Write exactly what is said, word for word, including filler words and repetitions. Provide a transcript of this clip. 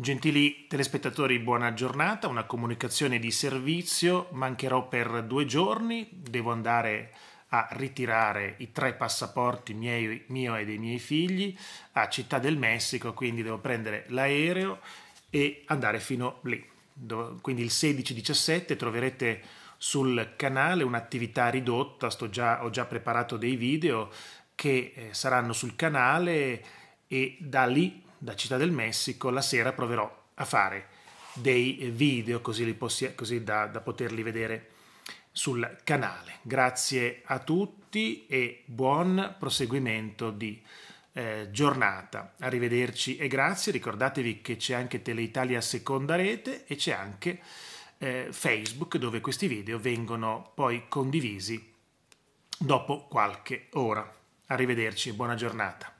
Gentili telespettatori, buona giornata, una comunicazione di servizio, mancherò per due giorni, devo andare a ritirare i tre passaporti miei, mio e dei miei figli a Città del Messico, quindi devo prendere l'aereo e andare fino lì. Quindi il sedici diciassette troverete sul canale un'attività ridotta, sto già, ho già preparato dei video che saranno sul canale e da lì, da Città del Messico, la sera proverò a fare dei video così, li così da, da poterli vedere sul canale. Grazie a tutti e buon proseguimento di eh, giornata. Arrivederci e grazie. Ricordatevi che c'è anche Tele Italia Seconda Rete e c'è anche eh, Facebook, dove questi video vengono poi condivisi dopo qualche ora. Arrivederci e buona giornata.